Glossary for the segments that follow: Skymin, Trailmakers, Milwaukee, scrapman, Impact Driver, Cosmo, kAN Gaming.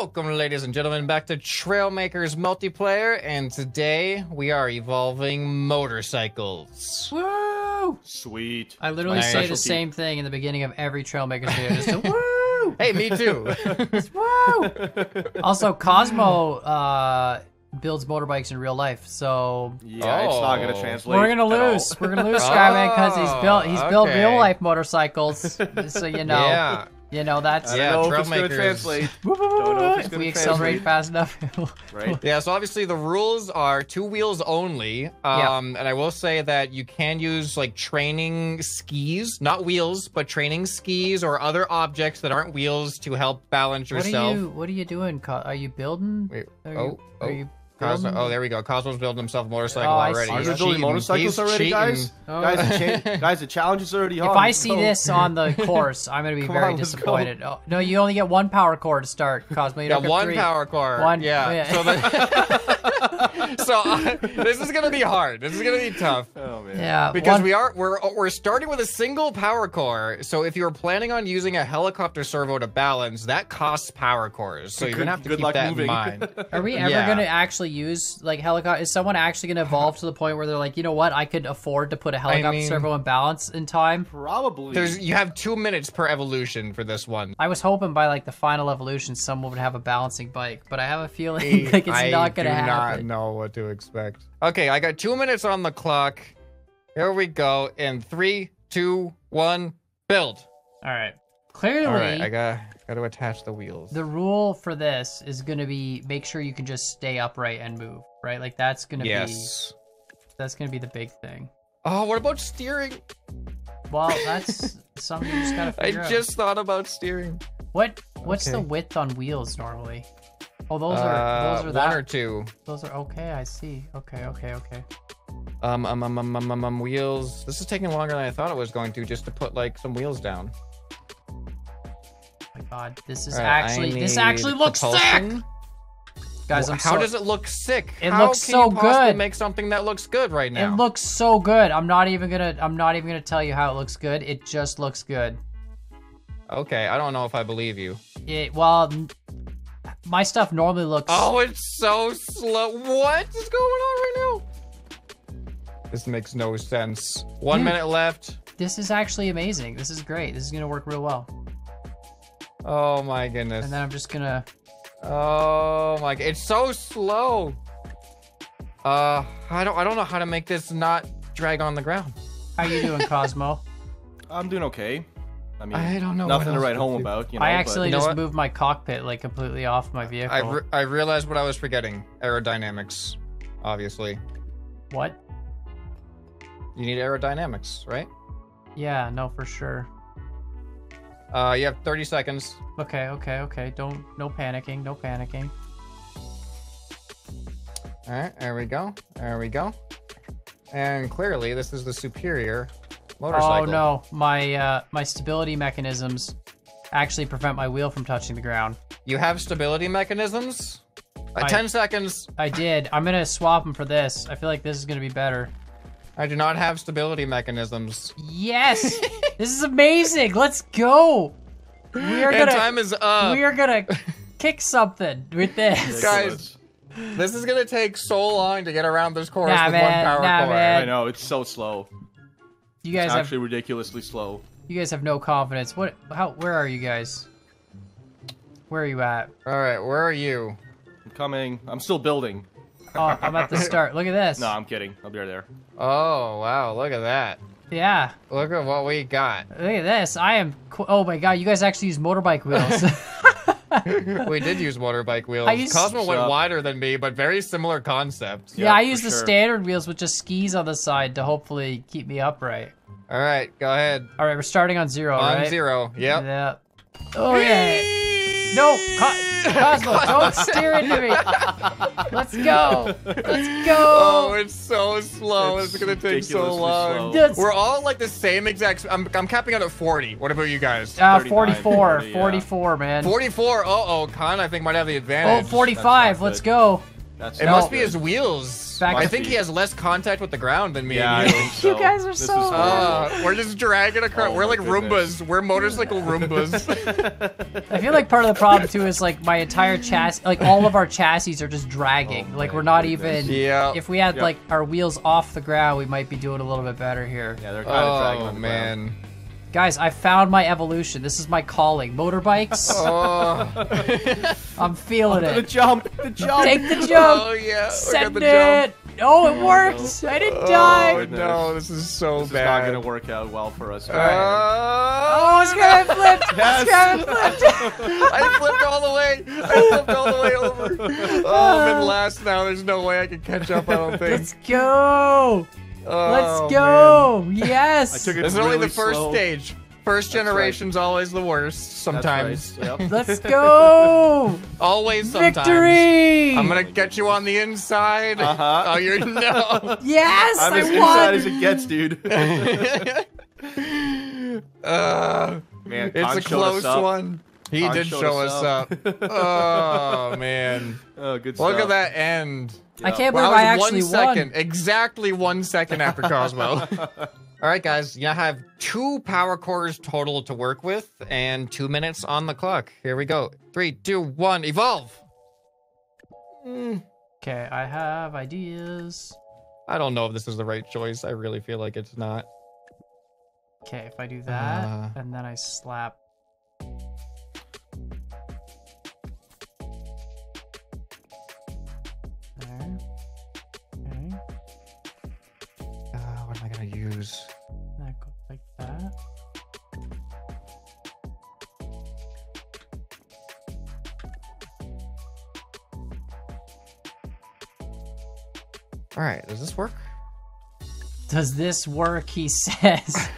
Welcome, ladies and gentlemen, back to Trailmakers multiplayer, and today we are evolving motorcycles. Woo! Sweet. I literally say the same thing in the beginning of every Trailmakers video. Just to, woo! Hey, me too. Just, woo! Also, Cosmo builds motorbikes in real life, so yeah, it's not gonna translate. We're gonna lose. We're gonna lose Skymin because he's built real life motorcycles. So you know. Yeah. You know, that's... Yeah, Trailmakers. If we accelerate fast enough, right? Yeah, so obviously the rules are 2 wheels only. And I will say that you can use, like, training skis. Not wheels, but training skis or other objects that aren't wheels to help balance yourself. What are you doing? Are you building? Wait, are you Cosmo, there we go. Cosmo's building himself a motorcycle already. Are you building motorcycles already, guys? Oh. Guys, the challenge is already on. If I see this on the course, I'm going to be very disappointed. Oh, no, you only get one power core to start, Cosmo. You don't get three. Power core. One. Yeah. So, this is going to be hard. This is going to be tough. Oh, man. Yeah, because we're starting with a single power core. So if you're planning on using a helicopter servo to balance, that costs power cores. So you're going to have to keep that in mind. Are we ever going to actually use like helicopter? Is someone actually gonna evolve to the point where they're like, you know what, I could afford to put a helicopter servo in balance in time? Probably. You have 2 minutes per evolution for this one. I was hoping by like the final evolution someone would have a balancing bike, but I have a feeling like it's not gonna happen. I do not know what to expect. Okay, I got 2 minutes on the clock. Here we go. In 3, 2, 1, build. All right. Clearly, all right, I got to attach the wheels. The rule for this is going to be make sure you can just stay upright and move, right? Like that's going to be the big thing. Oh, what about steering? Well, that's something you just got to figure out. I just thought about steering. What's the width on wheels normally? Oh, those are that. 1 or 2. Those are okay. I see. Okay. Wheels. This is taking longer than I thought it was going to. Just to put like some wheels down. God, this is actually looks sick, guys. How does it look sick? It looks so good. Make something that looks good right now. It looks so good. I'm not even gonna tell you how it looks good. It just looks good. Okay, I don't know if I believe you. Well, my stuff normally looks. Oh, it's so slow. What is going on right now? This makes no sense. 1 minute left. This is actually amazing. This is great. This is gonna work real well. Oh my goodness. And then I'm just gonna... Oh my... It's so slow! I don't know how to make this not drag on the ground. How you doing, Cosmo? I'm doing okay. I mean, I don't know nothing to write home about, you know. I actually just moved my cockpit, like, completely off my vehicle. I realized what I was forgetting. Aerodynamics, obviously. What? You need aerodynamics, right? Yeah, no, for sure. You have 30 seconds. Okay. No panicking, no panicking. All right, there we go. And clearly, this is the superior motorcycle. Oh no, my stability mechanisms actually prevent my wheel from touching the ground. You have stability mechanisms? 10 seconds. I did. I'm gonna swap them for this. I feel like this is gonna be better. I do not have stability mechanisms. Yes! This is amazing! Let's go! Time is up. We are gonna kick something with this. Guys, this is gonna take so long to get around this course with one power core. Man. I know, it's so slow. You guys it's actually ridiculously slow. You guys have no confidence. Where are you guys? Where are you at? Alright, where are you? I'm coming. I'm still building. Oh, I'm at the start. Look at this. No, I'm kidding. I'll be right there. Oh, wow. Look at that. Yeah. Look at what we got. Look at this. Oh, my God. You guys actually use motorbike wheels. We did use motorbike wheels. Cosmo went wider than me, but very similar concept. Yeah, I used the standard wheels with just skis on the side to hopefully keep me upright. All right. Go ahead. All right. We're starting on zero, right? On zero. Yep. Oh, yeah. No, Cosmo, don't steer into me. Let's go. Let's go. Oh, it's so slow. It's going to take so long. We're all like the same exact. I'm capping out at 40. What about you guys? 44. 44, man. 44. Uh-oh, Khan, I think, might have the advantage. Oh, 45. Let's go. That must be his wheels. back. I think he has less contact with the ground than me. Yeah, and you. You guys are so. We're just dragging across. Oh, we're like Roombas. We're motorcycle Roombas. I feel like part of the problem too is like my entire chassis, like all of our chassis are just dragging. Oh, like we're not even. Yeah. If we had like our wheels off the ground, we might be doing a little bit better here. Yeah, they're kind of dragging on the ground. Guys, I found my evolution. This is my calling. Motorbikes. Oh. I'm feeling it. The jump. The jump. Take the jump. Oh, yeah. Send it. Jump. Oh, it worked. I didn't die. Oh, no. This is so bad. It's not going to work out well for us. Oh, Skymin flipped. Yes. Skymin flipped. I flipped all the way. I flipped all the way over. Oh, I'm in last now. There's no way I can catch up, I don't think. Let's go. Oh, let's go! Man. Yes! This is really only the first stage. First generation's always the worst, sometimes. Right. Yep. Let's go! Always sometimes. Victory! I'm gonna get you on the inside. Uh-huh. Oh, you're no. Yes, I won! I'm as inside as it gets, dude. Man, it's a close one. He did show us up. Oh, man. Oh, good stuff. Look at that end. Yeah. I can't believe I actually won. Exactly 1 second after Cosmo. All right, guys. You have 2 power cores total to work with and 2 minutes on the clock. Here we go. 3, 2, 1, evolve. Okay, I have ideas. I don't know if this is the right choice. I really feel like it's not. Okay, if I do that and then I slap... use. That goes like that. All right, does this work? Does this work, he says.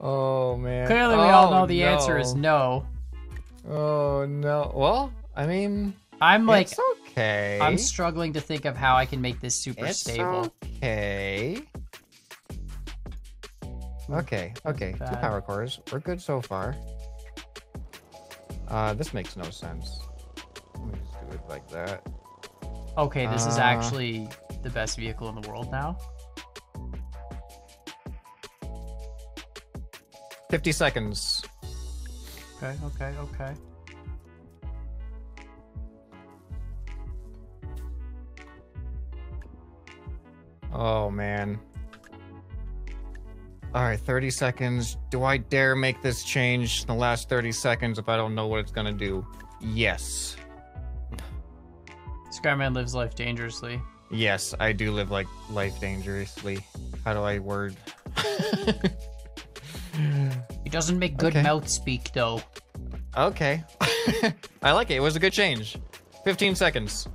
Oh, man. Clearly we all know the answer is no. Oh, no. Well, I mean... I'm like... It's okay. I'm struggling to think of how I can make this super stable. Okay. Okay, okay. 2 power cores. We're good so far. This makes no sense. Let me just do it like that. Okay, this is actually the best vehicle in the world now. 50 seconds. Okay, okay, okay. Oh, man. All right, 30 seconds. Do I dare make this change in the last 30 seconds if I don't know what it's gonna do? Yes. Skymin lives life dangerously. Yes, I do live like life dangerously. How do I word? He doesn't make good mouth speak, though. Okay. I like it. It was a good change. 15 seconds.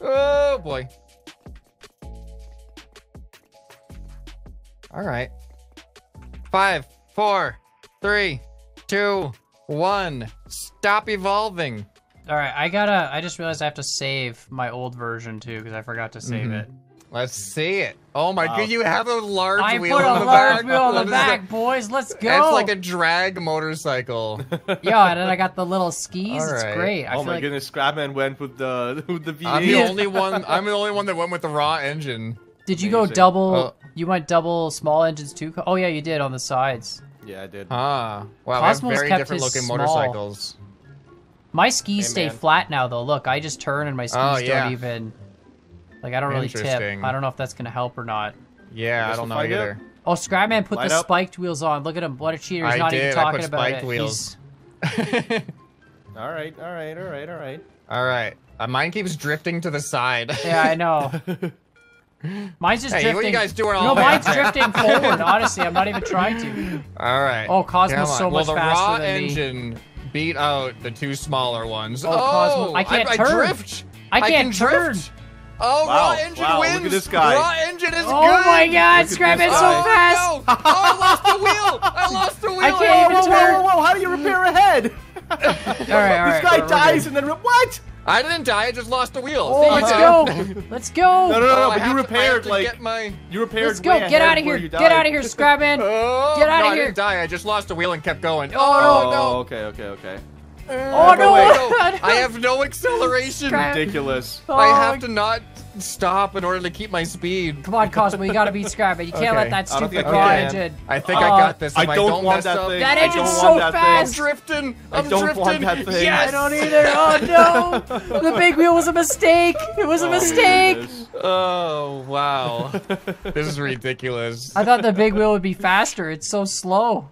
Oh, boy. All right. 5, 4, 3, 2, 1. Stop evolving. All right, I just realized I have to save my old version too because I forgot to save it. Let's see it. Oh my god, you have a large wheel on the back. I put a large wheel on the back, boys. Let's go. It's like a drag motorcycle. Yeah, and then I got the little skis. Right. It's great. I feel like... goodness, Skymin went with the V8. I'm the only one that went with the raw engine. Did you go double? You went double small engines too? Oh yeah, you did on the sides. Yeah, I did. Ah, wow, Cosmo's very different looking motorcycles. My skis stay flat now though. Look, I just turn and my skis don't even. Like I don't really tip. I don't know if that's gonna help or not. Yeah, I don't know either. Oh, Skymin put the spiked wheels on. Look at him, what a cheater! He's not even talking about it. Wheels. All right, all right, all right, all right. All right, mine keeps drifting to the side. Yeah, I know. Mine's just drifting. What are you guys doing all mine's drifting forward. Honestly, I'm not even trying to. All right. Oh, Cosmo's so much faster than me. Well, the raw engine beat out the 2 smaller ones. Oh, Cosmo, I can't turn. I can drift. Oh, wow. Raw engine wins. Look at this guy. Raw engine is good. Oh my God, Skymin so fast. No. Oh, I lost the wheel. I lost the wheel. I can't even turn. Whoa, whoa, whoa! How do you repair a head? All right, all right. This guy dies and then what? I didn't die. I just lost the wheel. Oh, let's go! Let's go! No, no, no! But you repaired. You repaired. Let's go! Get out of here! Get out of here, Skymin! Get out of here! I didn't die. I just lost the wheel and kept going. Oh no! Okay, okay, okay. Oh no! I have no acceleration. Ridiculous. Oh. I have to not stop in order to keep my speed. Come on, Cosmo, you gotta beat Skymin. You can't let that stupid car engine. I think I got this. I don't want that thing. That engine's so fast. I'm drifting. I'm drifting. Yes, I don't either. Oh no! The big wheel was a mistake. It was a mistake. Oh wow! This is ridiculous. I thought the big wheel would be faster. It's so slow.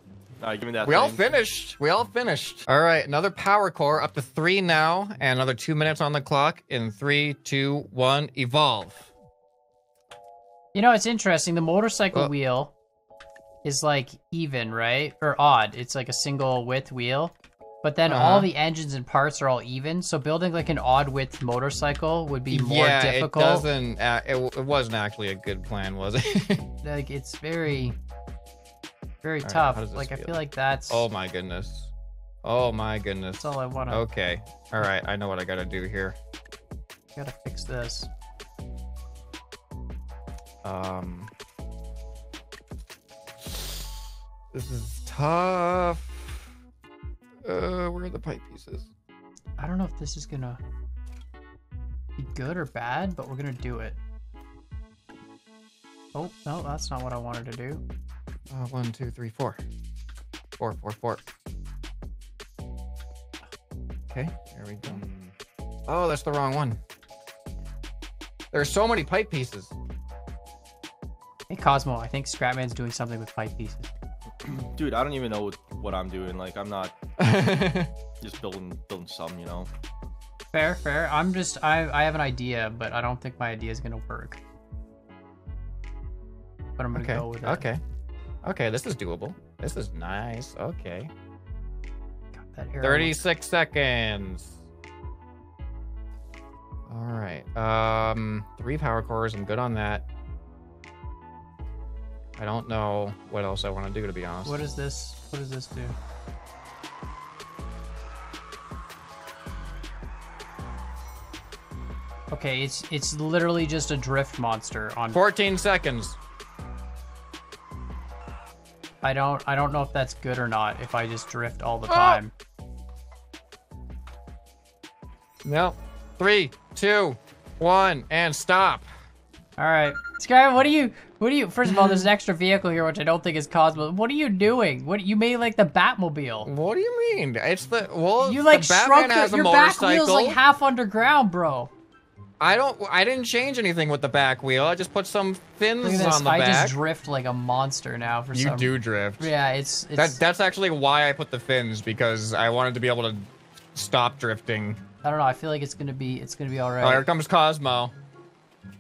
Give me that we thing. All finished. We all finished. All right, another power core up to 3 now, and another 2 minutes on the clock. In 3, 2, 1, evolve. You know, it's interesting. The motorcycle wheel is like even, right, or odd. It's like a single width wheel, but then all the engines and parts are all even. So building like an odd width motorcycle would be more difficult. Yeah, it doesn't. It wasn't actually a good plan, was it? Like it's very. Very tough. Right, like, I feel like that's... Oh, my goodness. Oh, my goodness. That's all I want to... Okay. All right. I know what I got to do here. Got to fix this. This is tough. Where are the pipe pieces? I don't know if this is going to be good or bad, but we're going to do it. Oh, no. That's not what I wanted to do. 1, 2, 3, 4. 4, 4, 4. Okay, there we go. Oh, that's the wrong one. There's so many pipe pieces. Hey, Cosmo, I think Scrapman's doing something with pipe pieces. Dude, I don't even know what I'm doing. Like, I'm not just building some, you know. Fair, fair. I'm just, I have an idea, but I don't think my idea is gonna work. But I'm gonna go with it. Okay. Okay, this is doable. This is nice. Okay. Got that arrow. 36 seconds. All right. 3 power cores. I'm good on that. I don't know what else I want to do, to be honest. What is this? What does this do? Okay, it's literally just a drift monster on 14 seconds. I don't know if that's good or not, if I just drift all the time. No. 3, 2, 1, and stop. All right. Skymin, what do you, first of all, there's an extra vehicle here, which I don't think is Cosmo. What are you doing? What, you made like the Batmobile. What do you mean? It's the, well, you like shrunk your back wheel's like half underground, bro. I didn't change anything with the back wheel. I just put some fins on the back. I just drift like a monster now for some... You do drift. Yeah, it's... That's actually why I put the fins, because I wanted to be able to stop drifting. I don't know. I feel like it's gonna be all right. Oh, here comes Cosmo.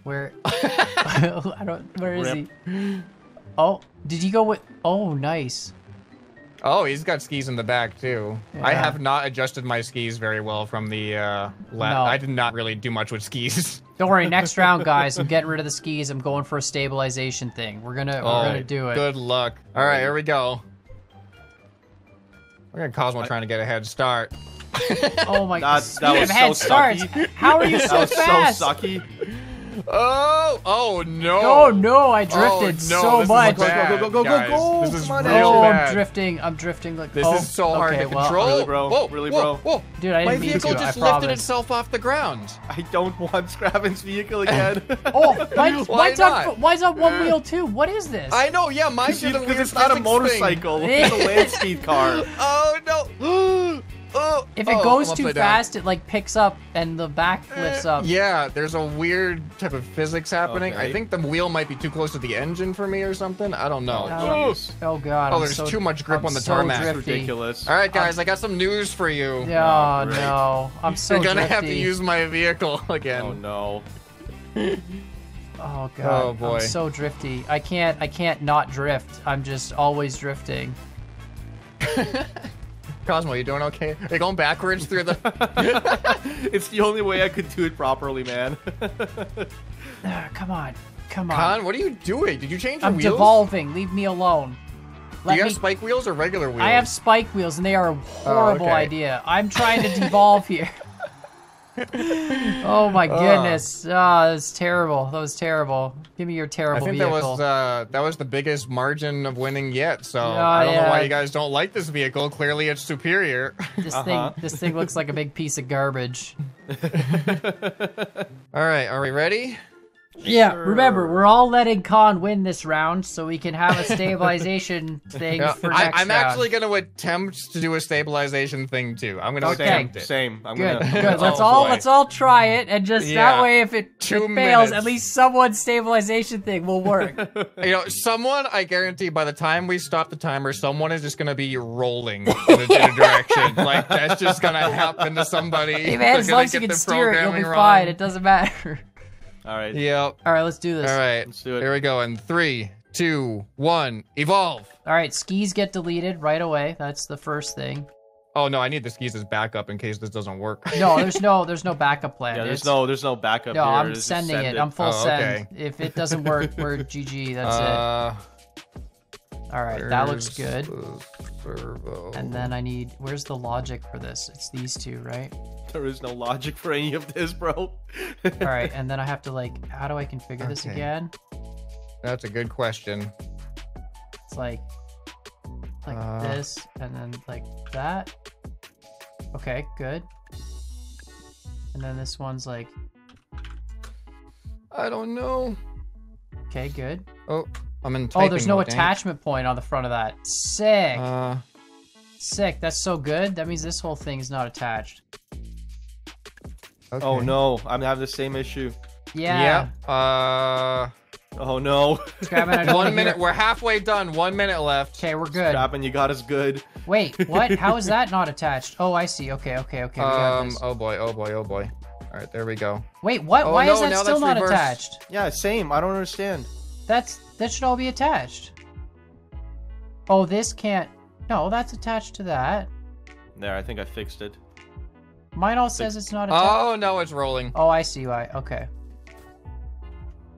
Where? I don't... Where is he? Oh, did he go with... Oh, nice. Oh, he's got skis in the back, too. Yeah. I have not adjusted my skis very well from the lap. No. I did not really do much with skis. Don't worry, next round, guys, I'm getting rid of the skis. I'm going for a stabilization thing. We're gonna do it. Good luck. All right, here we go. We're gonna Cosmo trying to get a head start. Oh, my God. That was head so starts. Sucky. How are you so fast? That was so sucky. Oh! Oh no! Oh no! I drifted so much. Go! This is real bad. I'm drifting. Like this is so hard to control. Really, bro. Whoa! Really, bro. Whoa! Dude, I didn't mean to. My vehicle just lifted itself off the ground. I don't want Scravin's vehicle again. Oh! Mine's on one wheel too. What is this? I know. Yeah, mine's on the wheel. It's not a motorcycle. It's a land speed car. Oh no! If it goes too fast, it like picks up and the back lifts up. Yeah, there's a weird type of physics happening. Okay. I think the wheel might be too close to the engine for me or something. I don't know. Oh God. Oh, there's too much grip on the tarmac. That's ridiculous. All right, guys, I got some news for you. Oh no, I'm so drifty. You're gonna have to use my vehicle again. Oh no. Oh God. Oh boy. I'm so drifty. I can't not drift. I'm just always drifting. Cosmo, you doing okay? Are you going backwards through the... It's the only way I could do it properly, man. Come on. Con, what are you doing? Did you change your wheels? I'm devolving. Leave me alone. Do you have spike wheels or regular wheels? I have spike wheels, and they are a horrible idea. I'm trying to devolve here. Oh my goodness. That was terrible. That was terrible. Give me your terrible vehicle. I think that was the biggest margin of winning yet, so I don't know why you guys don't like this vehicle. Clearly it's superior. This thing looks like a big piece of garbage. Alright, are we ready? Yeah, sure. Remember, we're all letting kAN win this round so we can have a stabilization thing for next round. I'm actually going to attempt to do a stabilization thing too. I'm going to attempt it. Same. I'm good. Let's all try it, and just that way, if it fails, at least someone's stabilization thing will work. You know, someone, I guarantee, by the time we stop the timer, someone is just going to be rolling in a direction. Like, that's just going to happen to somebody. Hey man, as long as you can steer it, you'll be fine. It doesn't matter. All right. Yep. All right, let's do this. All right. Let's do it. Here we go. In 3, 2, 1, evolve. All right, skis get deleted right away. That's the first thing. Oh no, I need the skis as backup in case this doesn't work. No, there's no backup plan. Yeah, there's no backup. No, here. I'm just sending it. I'm full send. If it doesn't work, we're GG. That's it. All right, that looks good. And then I need. Where's the logic for this? It's these two, right? There is no logic for any of this, bro. All right, and then I have to how do I configure this again? That's a good question. It's like this, and then like that. Okay, good. And then this one's like, I don't know. Okay, good. Oh, I'm in typing. Oh, there's no attachment point on the front of that. Sick. Sick. That's so good. That means this whole thing is not attached. Okay. Oh no, I'm having the same issue. Yeah. Yeah. Oh no. Skymin, 1 minute. We're halfway done. 1 minute left. Okay, we're good. Skymin, you got us good. Wait, what? How is that not attached? Oh, I see. Okay. We got this. Oh boy. Oh boy. Oh boy. All right, there we go. Wait, what? Oh, Why is that still not attached? Yeah, same. I don't understand. That should all be attached. Oh, this can't. No, that's attached to that. There, I think I fixed it. Mine all says it's not attached. Oh, no, it's rolling. Oh, I see why. Okay.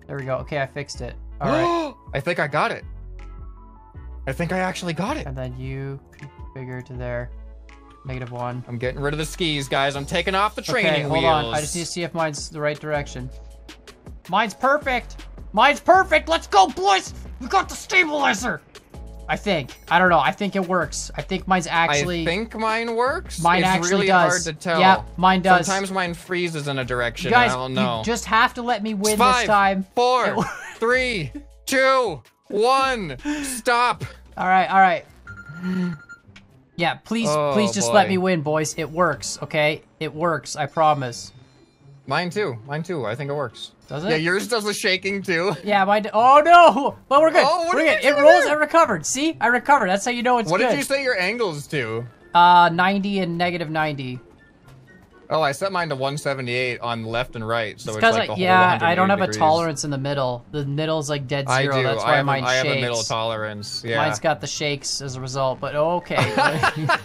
There we go. Okay, I fixed it. All right. I think I got it. I think I actually got it. And then you configure to there. -1. I'm getting rid of the skis, guys. I'm taking off the training wheels. Hold on. I just need to see if mine's the right direction. Mine's perfect. Mine's perfect. Let's go, boys. We got the stabilizer. I think. I don't know. I think it works. I think mine's actually... I think mine works? Mine actually does. It's really hard to tell. Yeah, mine does. Sometimes mine freezes in a direction. Guys, I don't know. You just have to let me win this time. 5, 4, 3, 2, 1. Stop. All right. Yeah, please just let me win, boys. It works, okay? It works. I promise. Mine too. I think it works. Does it? Yeah, yours does the shaking too. Yeah, mine. Oh no! Well, we're good. Oh, we're good. It rolls. I recovered. See, I recovered. That's how you know it's good. What did you say your angles to? 90 and -90. Oh, I set mine to 178 on left and right, so it's like the whole 180 I don't have a tolerance in the middle. The middle's like dead zero. I do. That's why mine shakes. I have a middle tolerance. Yeah. Mine's got the shakes as a result, but okay.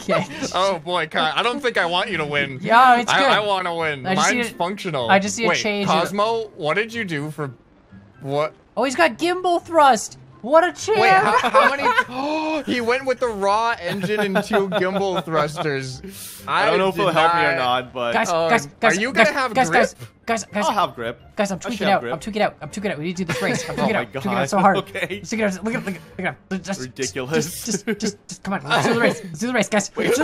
Okay. Oh boy, kAN, I don't think I want you to win. Yeah, it's good. I want to win. Mine's functional. I just need a change. Wait, Cosmo, what did you do for what? Oh, he's got gimbal thrust. What a champ! Wait, how many? Oh, he went with the raw engine and 2 gimbal thrusters. I don't know if it'll help me or not, but guys, are you gonna have grip? Guys, I'll have grip. Guys, I'm tweaking out. I'm tweaking out. We need to do this race. I'm tweaking out. I'm tweaking out so hard. Okay. Look at just ridiculous. Just come on. Let's do the race. Let's do the race, guys. Let's do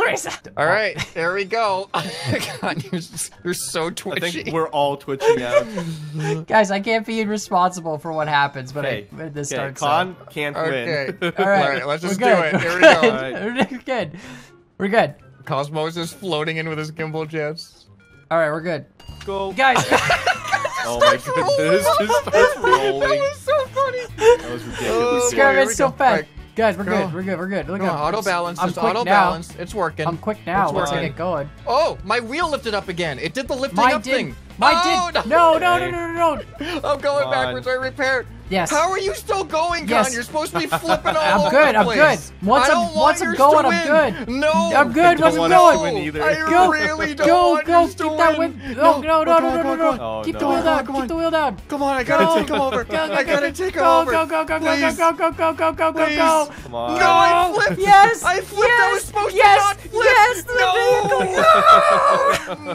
the race. All right, there we go. God, you're so twitchy. I think we're all twitching now. Guys, I can't be responsible for what happens. But kAN can't win. All right, let's just do it. Here we go. Right. We're good. We're good. Cosmo is just floating in with his gimbal jets. All right, we're good. Go, guys. Oh my goodness! Just starts rolling. That was so funny. That was ridiculous. Skymin's so fast. Guys, we're good. We're good. Look at auto balance. It's auto balance. It's working. I'm quick now. Let's get it going. Oh, my wheel lifted up again. It did the lifting up thing. I did. No. I'm going backwards. I repaired. Yes. How are you still going, kAN? Yes. You're supposed to be flipping all over the place. I'm good. Once I'm going, I'm good. No. I'm good. Once I'm going. I really don't want yours to win. Keep that win. No. Keep the wheel down. Keep the wheel down. Come on. I got to take him over. I got to take him over. Go. Come on. No, I flipped. Yes. I flipped. I was supposed to not flip. Yes. The vehicle.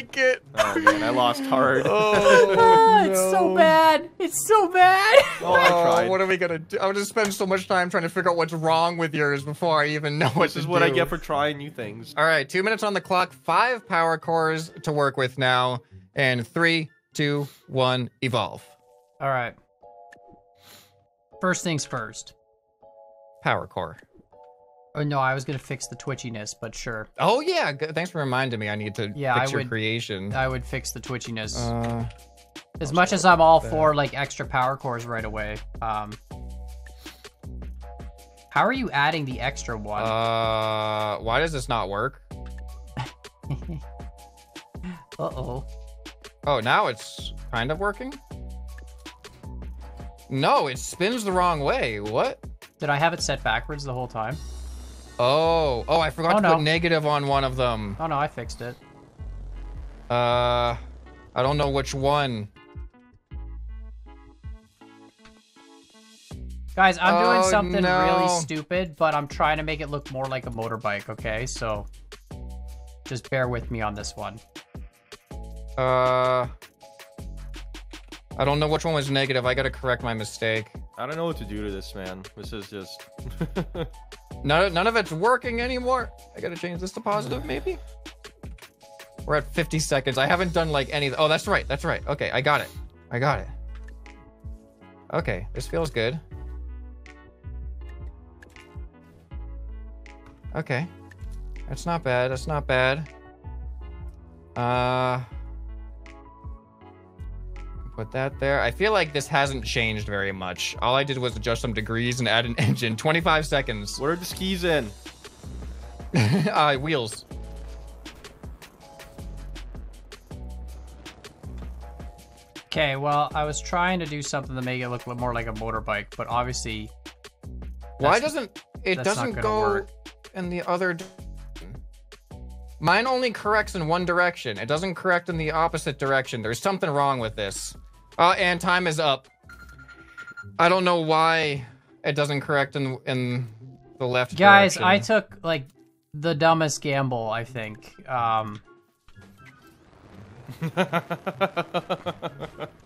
like it. Oh man, I lost hard. Oh, no. It's so bad. It's so bad. Oh, I tried. What are we gonna do? I'm gonna spend so much time trying to figure out what's wrong with yours before I even know what to do. This is what I get for trying new things. All right, 2 minutes on the clock, 5 power cores to work with now, and 3, 2, 1, evolve. All right. First things first. Power core. Oh, no, I was going to fix the twitchiness, but sure. Oh, yeah. Thanks for reminding me. I need to fix your creation. I would fix the twitchiness. As much as I'm all for, like, extra power cores right away. How are you adding the extra one? Why does this not work? Uh-oh. Oh, now it's kind of working? No, it spins the wrong way. What? Did I have it set backwards the whole time? Oh, I forgot to put negative on one of them. Oh no, I fixed it. I don't know which one. Guys, I'm doing something really stupid, but I'm trying to make it look more like a motorbike, okay? So just bear with me on this one. I don't know which one was negative. I gotta correct my mistake. I don't know what to do to this, man. This is just... None of it's working anymore. I gotta change this to positive, maybe? We're at 50 seconds. I haven't done, like, any... Oh, that's right. That's right. Okay, I got it. I got it. Okay, this feels good. Okay. That's not bad. That's not bad. Put that there. I feel like this hasn't changed very much. All I did was adjust some degrees and add an engine. 25 seconds. Where are the skis in? Wheels. Okay, well, I was trying to do something to make it look more like a motorbike, but obviously... Why doesn't... It doesn't go work in the other... Mine only corrects in one direction. It doesn't correct in the opposite direction. There's something wrong with this. And time is up. I don't know why it doesn't correct in the left direction. Guys, I took, like, the dumbest gamble, I think. All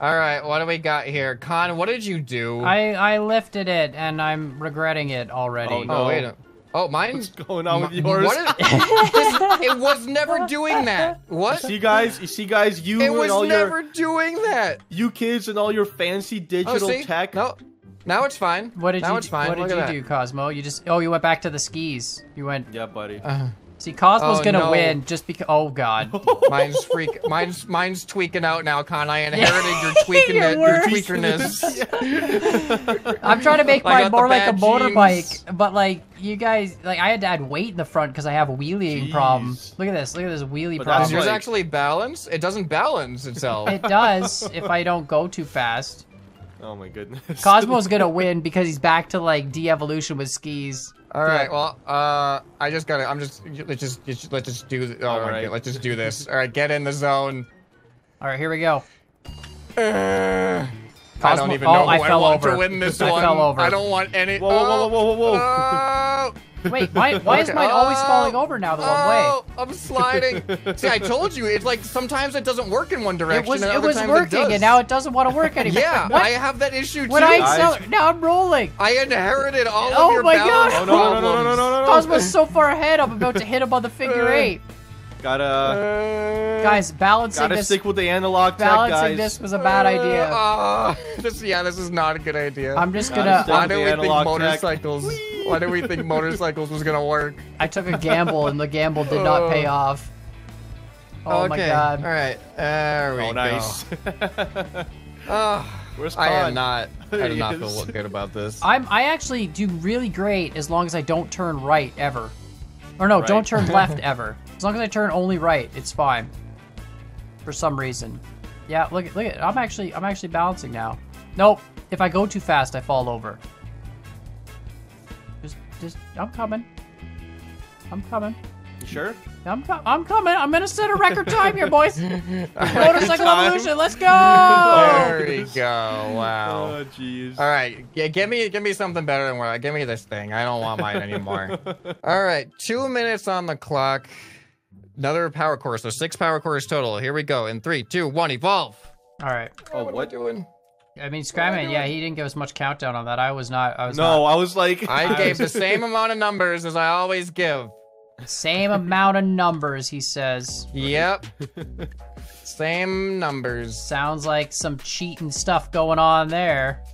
right, what do we got here? Con, what did you do? I lifted it, and I'm regretting it already. Oh, no, wait a... Oh, mine's going on with yours. What is, it was never doing that. What? You see, guys, you and all your... It was never doing that. You kids and all your fancy digital tech. No, now it's fine. What did you do? What did you do, Cosmo? You just... Oh, you went back to the skis. You went... Yeah, buddy. See, Cosmo's gonna win just because... Oh, God. Mine's tweaking out now, Con. I inherited your tweakerness. I'm trying to make mine more like a motorbike, but, like, you guys... Like, I had to add weight in the front because I have a wheeling problem. Look at this. Look at this wheelie problem. Does yours actually balance? It doesn't balance itself. It does if I don't go too fast. Oh, my goodness. Cosmo's gonna win because he's back to, like, de-evolution with skis. All right. Well, I just gotta. Let's just do. Oh my God. Let's just do this. All right. Get in the zone. All right. Here we go. I don't even know who I want to win this one. I fell over. I don't want any. Whoa! Whoa! Whoa! Whoa! Whoa! Wait. Why is mine always falling over now the wrong way? Oh, I'm sliding. See, I told you. It's like sometimes it doesn't work in one direction. It was working, and now it doesn't want to work anymore. Yeah, I have that issue too. Now I'm rolling. I inherited all of your balance problems. Oh my God! No! Cosmo's so far ahead. I'm about to hit him on the figure 8. Guys, gotta stick with the analog tech, guys. Balancing this was a bad idea. This is not a good idea. I'm just gonna... Why do we think motorcycles was gonna work? I took a gamble, and the gamble did not pay off. Oh my God. All right, there we go. Nice. Where's Con? I do not feel good about this. I actually do really great as long as I don't turn right ever. Or no, don't turn left ever. As long as I turn only right, it's fine. For some reason. Yeah, look at I'm actually balancing now. Nope. If I go too fast, I fall over. I'm coming. You sure? I'm coming. I'm gonna set a record time here, boys. Motorcycle evolution. Let's go. There we go. Wow. Oh, jeez. All right. Yeah, give me something better than what. Give me this thing. I don't want mine anymore. All right. 2 minutes on the clock. Another power core, so 6 power cores total. Here we go. In 3, 2, 1, evolve. All right. Oh, what doing? I mean, Skymin, yeah, he didn't give us much countdown on that. I was not. I was like... I gave the same amount of numbers as I always give. Same amount of numbers, he says. Yep. Same numbers. Sounds like some cheating stuff going on there.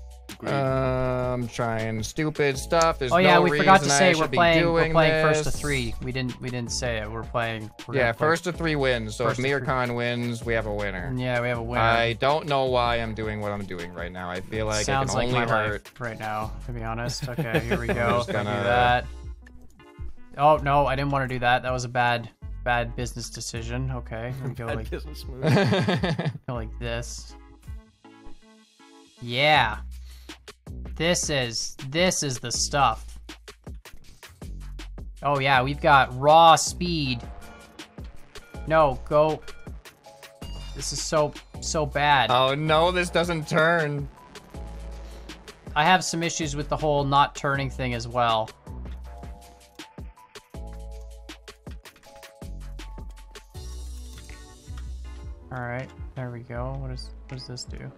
I'm trying stupid stuff. There's no reason I should be doing this. Oh yeah, we forgot to say we're playing first to 3. We didn't say it. We're playing. We're first to 3 wins. So if me or Khan wins, we have a winner. Yeah, we have a winner. I don't know why I'm doing what I'm doing right now. I feel like I can only hurt right now, to be honest. Okay, here we go. Gonna do that. Oh no, I didn't want to do that. That was a bad business decision. Okay, we go like business move. Go like this. Yeah. This is the stuff. Oh yeah, we've got raw speed. No, go. This is so bad. Oh no, this doesn't turn. I have some issues with the whole not turning thing as well. All right, there we go. What does this do?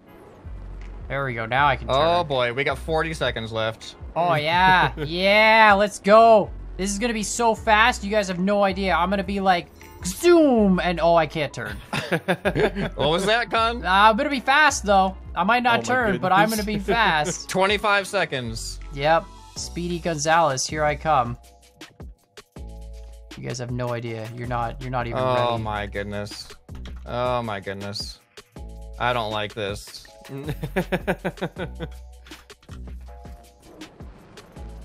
There we go, now I can turn. Oh boy, we got 40 seconds left. Oh yeah, yeah, let's go. This is gonna be so fast, you guys have no idea. I'm gonna be like, zoom, and oh, I can't turn. What was that, Con? I'm gonna be fast though. I might not turn, but I'm gonna be fast. 25 seconds. Yep, Speedy Gonzalez, here I come. You guys have no idea, you're not even ready. Oh my goodness, oh my goodness. I don't like this.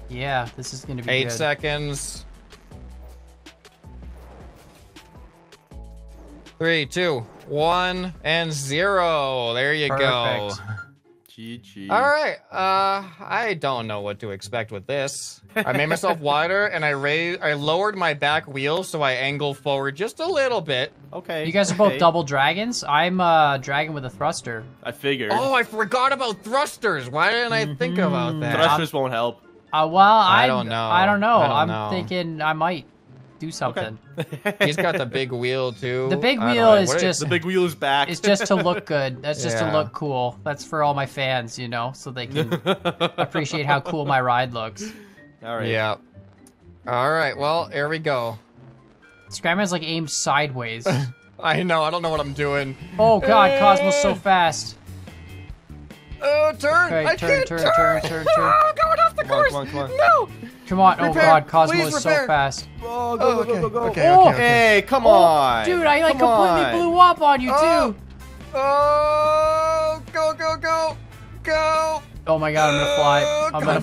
Yeah, this is gonna be 8 good. Seconds. 3, 2, 1, and 0. There you go. GG. All right. I don't know what to expect with this. I made myself wider and I lowered my back wheel so I angle forward just a little bit. Okay. You guys are both double dragons. I'm a dragon with a thruster. I figured. Oh, I forgot about thrusters. Why didn't I think about that? Thrusters won't help. Well, I don't know. I don't know. I'm thinking I might do something. Okay. He's got the big wheel too. The big wheel is just the big wheel is back. It's just to look good. That's just to look cool. That's for all my fans, you know, so they can appreciate how cool my ride looks. All right. Yeah. All right. Well, here we go. Skymin's like aimed sideways. I know. I don't know what I'm doing. Oh God, Cosmo's so fast. Oh, turn! Okay, I can't turn! Oh, going off the course! Come on. No! Come on! Repair. Oh God, Cosmo is so fast. Oh, go, go, go! Okay. Hey, come on! Dude, I like completely blew up on you too. Oh, go! Oh my God, I'm gonna fly. Yo. Oh, I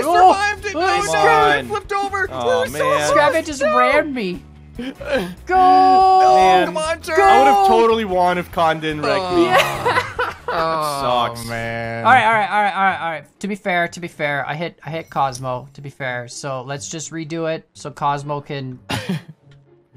survived it! No, I flipped over. Oh man! Skymin just rammed me. Go! Man. Come on, turn. I would have totally won if Khan didn't wreck me. Yeah. That sucks, man. All right. To be fair, I hit Cosmo. To be fair, so let's just redo it so Cosmo can,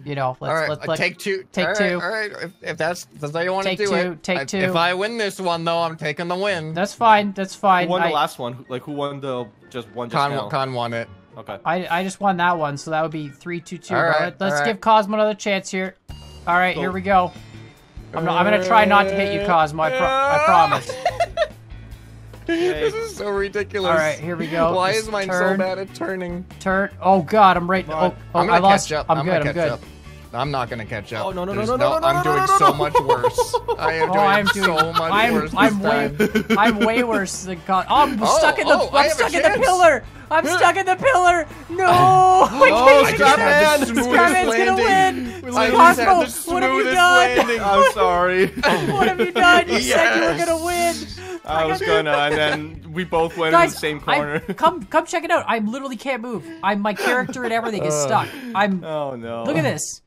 you know, let's take two. All right, if that's how you want to do it. Take two. If I win this one, though, I'm taking the win. That's fine. Who won the last one? Like who won the one? Khan won it. Okay. I just won that one, so that would be 3-2-2. Right, let's give Cosmo another chance here. All right, here we go. I'm gonna try not to hit you, Cosmo. I promise. This is so ridiculous. All right, here we go. Why is mine so bad at turning? Turn. Oh God, I'm right. I lost. I'm good. I'm not gonna catch up. Oh no! I'm doing so much worse. I am doing so much worse. I'm way worse than Cosmo. Oh, I'm stuck in the pillar. I'm stuck in the pillar! No! Skyman's gonna win! Cosmo, what have you done? I'm sorry. What have you done? You said you were gonna win! I was gonna, and then we both went in the same corner. Come check it out. I literally can't move. My character and everything is stuck. Oh no. Look at this.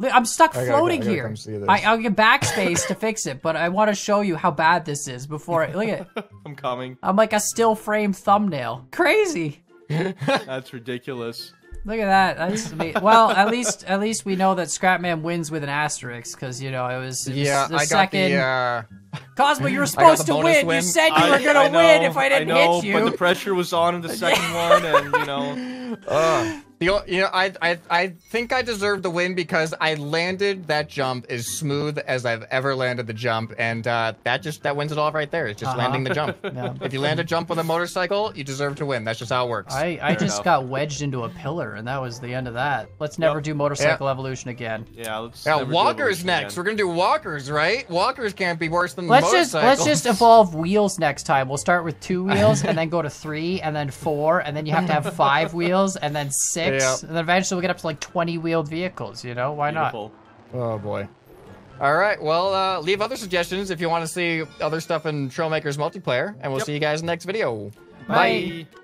I'm stuck floating here. I'll get backspace to fix it, but I want to show you how bad this is before I look at it. I'm coming. I'm like a still frame thumbnail. Crazy. That's ridiculous. Look at that. That's amazing. Well, at least we know that Scrapman wins with an asterisk because you know it was the second. I got the Cosmo, you were supposed to win. You said you were gonna win if I didn't hit you. But the pressure was on the second one, and you know. I think I deserve the win because I landed that jump as smooth as I've ever landed the jump, and that wins it all right there. It's just landing the jump. Yeah. If you land a jump with a motorcycle, you deserve to win. That's just how it works. I just got wedged into a pillar, and that was the end of that. Let's never do motorcycle evolution again. Yeah, let's. Yeah, walkers next. Again. We're gonna do walkers, right? Walkers can't be worse than motorcycles. Let's just evolve wheels next time. We'll start with 2 wheels, and then go to 3, and then 4, and then you have to have 5 wheels, and then 6, and then eventually we'll get up to like 20-wheeled vehicles, you know? Why not? Oh boy. All right, well, leave other suggestions if you want to see other stuff in Trailmakers multiplayer, and we'll see you guys in the next video. Bye. Bye.